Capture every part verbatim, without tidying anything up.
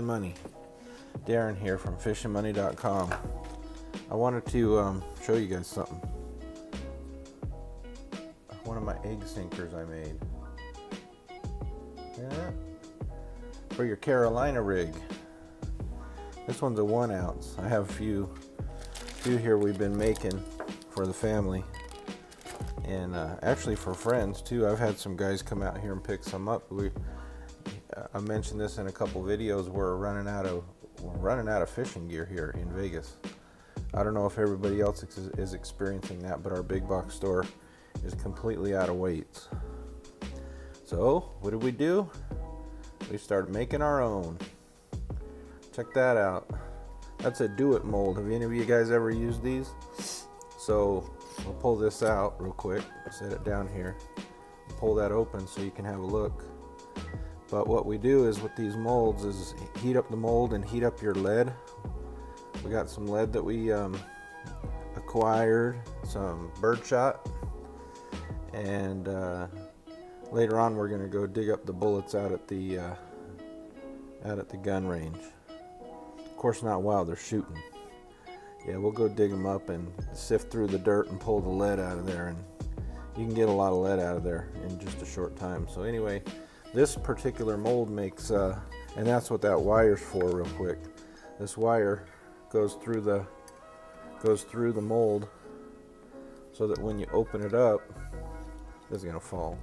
Fishing Money. Darren here from Fishin Money dot com. I wanted to um, show you guys something. One of my egg sinkers I made. Yeah. For your Carolina rig. This one's a one ounce. I have a few, few here we've been making for the family. And uh, actually for friends too. I've had some guys come out here and pick some up. We, I mentioned this in a couple videos. We're running out of we're running out of fishing gear here in Vegas. I don't know if everybody else is, is experiencing that, but our big box store is completely out of weights. So what did we do? We started making our own. Check that out. That's a do-it mold. Have any of you guys ever used these? So we'll pull this out real quick. Set it down here. Pull that open so you can have a look. But what we do is with these molds is heat up the mold and heat up your lead. We got some lead that we um, acquired, some birdshot, and uh, later on we're gonna go dig up the bullets out at the uh, out at the gun range. Of course, not while they're shooting. Yeah, we'll go dig them up and sift through the dirt and pull the lead out of there, and you can get a lot of lead out of there in just a short time. So anyway. This particular mold makes, uh, and that's what that wire's for real quick. This wire goes through the goes through the mold so that when you open it up, it's gonna fall.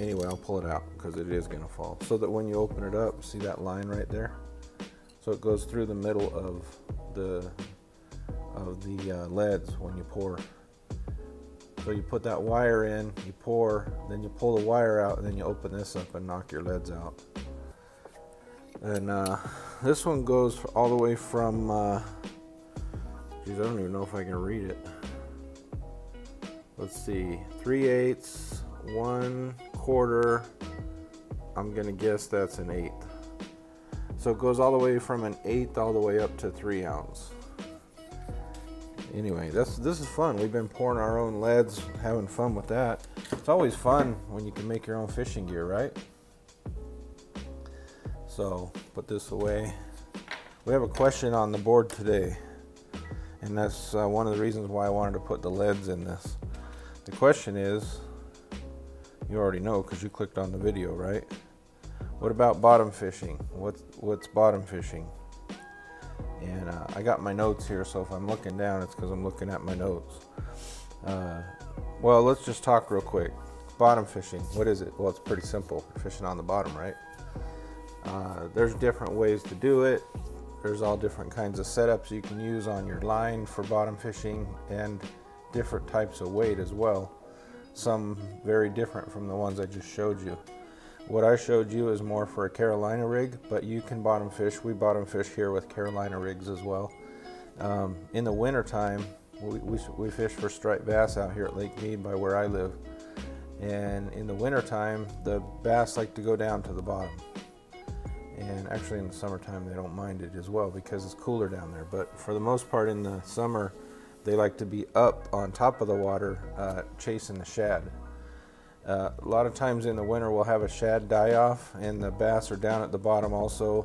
Anyway, I'll pull it out because it is gonna fall. So that when you open it up, see that line right there? So it goes through the middle of the, of the uh, leads when you pour. So you put that wire in, you pour, then you pull the wire out, and then you open this up and knock your leads out. And uh, this one goes all the way from, uh, geez, I don't even know if I can read it. Let's see, three eighths, one quarter, I'm gonna guess that's an eighth. So it goes all the way from an eighth all the way up to three ounce. Anyway, that's, this is fun. We've been pouring our own leads, having fun with that. It's always fun when you can make your own fishing gear, right? So, put this away. We have a question on the board today, and that's uh, one of the reasons why I wanted to put the leads in this. The question is, you already know because you clicked on the video, right? What about bottom fishing? What's, what's bottom fishing? And uh, I got my notes here, so if I'm looking down, it's because I'm looking at my notes. Uh, well, let's just talk real quick. Bottom fishing, what is it? Well, it's pretty simple. Fishing on the bottom, right? Uh, there's different ways to do it. There's all different kinds of setups you can use on your line for bottom fishing and different types of weight as well. Some very different from the ones I just showed you. What I showed you is more for a Carolina rig, but you can bottom fish. We bottom fish here with Carolina rigs as well. Um, in the winter time, we, we, we fish for striped bass out here at Lake Mead by where I live. And in the winter time, the bass like to go down to the bottom. And actually in the summertime, they don't mind it as well because it's cooler down there. But for the most part in the summer, they like to be up on top of the water uh, chasing the shad. Uh, a lot of times in the winter we'll have a shad die off and the bass are down at the bottom also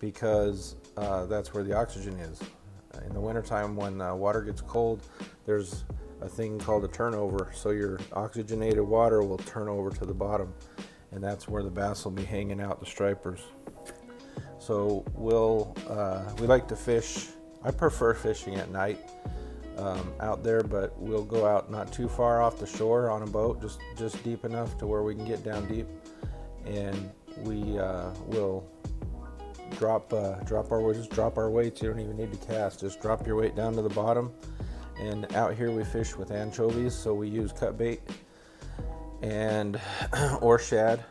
because uh, that's where the oxygen is. In the wintertime when uh, water gets cold, there's a thing called a turnover. So your oxygenated water will turn over to the bottom and that's where the bass will be hanging out, the stripers. So we'll, uh, we like to fish. I prefer fishing at night. Um, out there, but we'll go out not too far off the shore on a boat, just just deep enough to where we can get down deep, and we uh, will drop uh, drop our just drop our weights. You don't even need to cast; just drop your weight down to the bottom. And out here we fish with anchovies, so we use cut bait and or shad,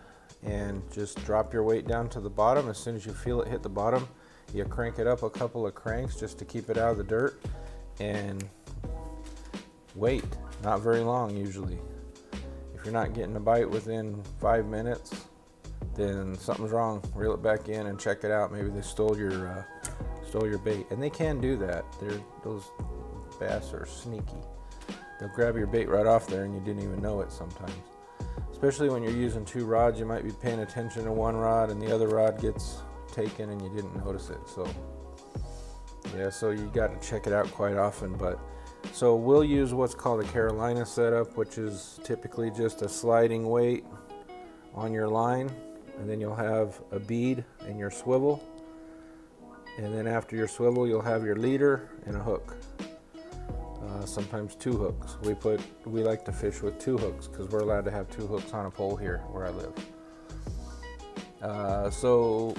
and just drop your weight down to the bottom. As soon as you feel it hit the bottom, you crank it up a couple of cranks just to keep it out of the dirt. And wait, not very long usually. If you're not getting a bite within five minutes, then something's wrong. Reel it back in and check it out. Maybe they stole your uh, stole your bait, and they can do that. They're, those bass are sneaky. They'll grab your bait right off there, and you didn't even know it sometimes. Especially when you're using two rods, you might be paying attention to one rod, and the other rod gets taken and you didn't notice it. So yeah, so you got to check it out quite often. But so we'll use what's called a Carolina setup, which is typically just a sliding weight on your line, and then you'll have a bead and your swivel, and then after your swivel you'll have your leader and a hook, uh, sometimes two hooks. We put we like to fish with two hooks because we're allowed to have two hooks on a pole here where I live. Uh, so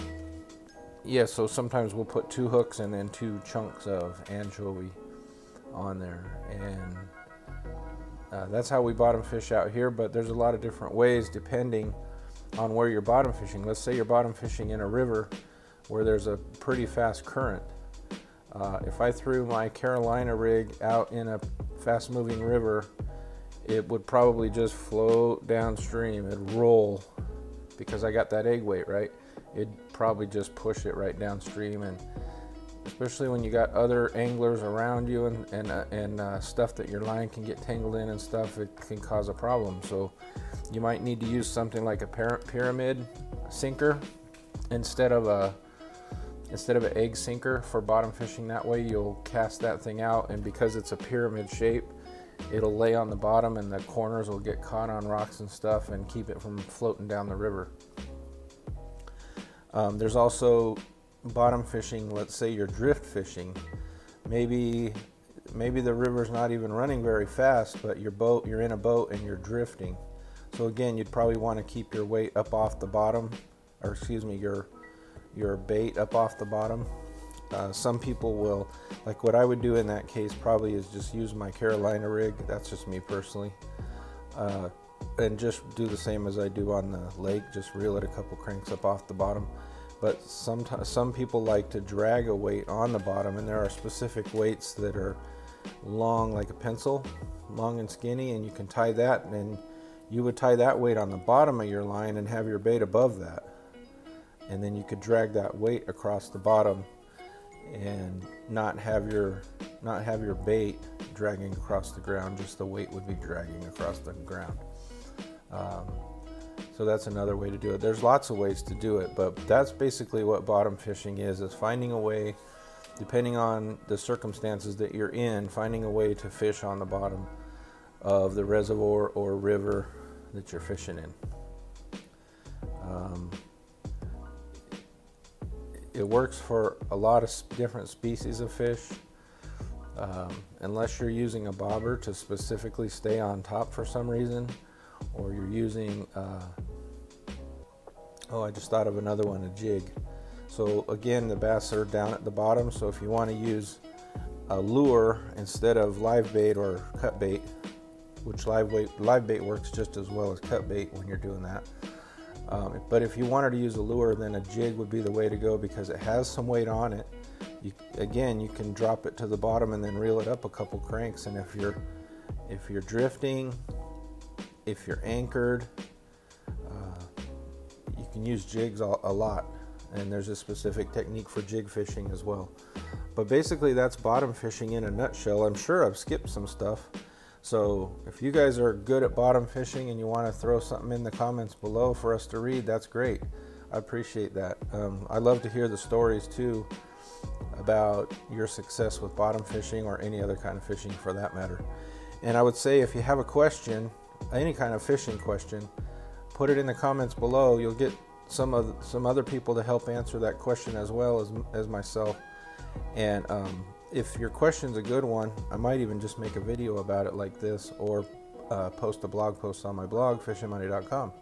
yeah, so sometimes we'll put two hooks and then two chunks of anchovy on there, and uh, that's how we bottom fish out here. But there's a lot of different ways depending on where you're bottom fishing. Let's say you're bottom fishing in a river where there's a pretty fast current. Uh, if I threw my Carolina rig out in a fast-moving river, it would probably just float downstream. It'd roll because I got that egg weight, right? It'd probably just push it right downstream, and especially when you got other anglers around you and, and, uh, and uh, stuff that your line can get tangled in and stuff, it can cause a problem. So you might need to use something like a pyramid sinker instead of a instead of an egg sinker for bottom fishing. That way you'll cast that thing out, and because it's a pyramid shape, it'll lay on the bottom and the corners will get caught on rocks and stuff and keep it from floating down the river. Um, there's also bottom fishing. Let's say you're drift fishing. Maybe maybe the river's not even running very fast, but your boat, you're in a boat and you're drifting. So again, you'd probably want to keep your weight up off the bottom, or excuse me, your your bait up off the bottom. Uh, some people will, like what I would do in that case probably is just use my Carolina rig. That's just me personally. Uh, and just do the same as I do on the lake, just reel it a couple cranks up off the bottom. But sometimes some people like to drag a weight on the bottom, and there are specific weights that are long like a pencil, long and skinny, and you can tie that, and you would tie that weight on the bottom of your line and have your bait above that, and then you could drag that weight across the bottom and not have your not have your bait dragging across the ground, just the weight would be dragging across the ground. Um, So that's another way to do it. There's lots of ways to do it, but that's basically what bottom fishing is, is finding a way, depending on the circumstances that you're in, finding a way to fish on the bottom of the reservoir or river that you're fishing in. Um, it works for a lot of different species of fish. Um, unless you're using a bobber to specifically stay on top for some reason, or you're using, uh, oh, I just thought of another one, a jig. So again, the bass are down at the bottom, so if you want to use a lure instead of live bait or cut bait, which live bait, live bait works just as well as cut bait when you're doing that. Um, but if you wanted to use a lure, then a jig would be the way to go because it has some weight on it. You, again, you can drop it to the bottom and then reel it up a couple cranks, and if you're, if you're drifting, if you're anchored, uh, you can use jigs a, a lot, and there's a specific technique for jig fishing as well. But basically that's bottom fishing in a nutshell. I'm sure I've skipped some stuff, so if you guys are good at bottom fishing and you want to throw something in the comments below for us to read, that's great. I appreciate that. Um, I love to hear the stories too about your success with bottom fishing or any other kind of fishing for that matter. And I would say if you have a question, any kind of fishing question, put it in the comments below. You'll get some of some other people to help answer that question as well as, as myself. And um, if your question's a good one, I might even just make a video about it like this, or uh, post a blog post on my blog, Fishin Money dot com,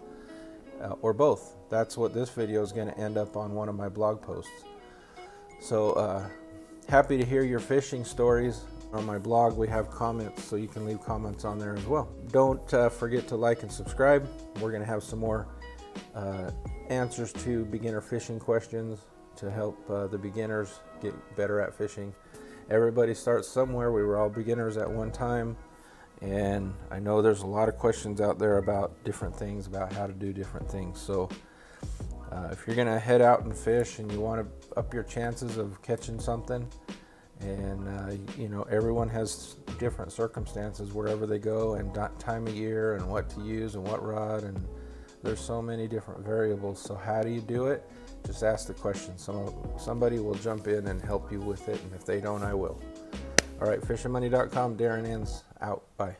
uh, or both. That's what this video is going to end up on, one of my blog posts. So uh, happy to hear your fishing stories. On my blog we have comments, so you can leave comments on there as well. Don't uh, forget to like and subscribe. We're going to have some more uh, answers to beginner fishing questions to help uh, the beginners get better at fishing. Everybody starts somewhere. We were all beginners at one time, and I know there's a lot of questions out there about different things, about how to do different things. So uh, if you're going to head out and fish and you want to up your chances of catching something, and uh, you know, everyone has different circumstances wherever they go, and time of year, and what to use, and what rod, and there's so many different variables. So how do you do it? Just ask the question. Some, somebody will jump in and help you with it, and if they don't, I will. All right, Fishin Money dot com, Darren Inns, out. Bye.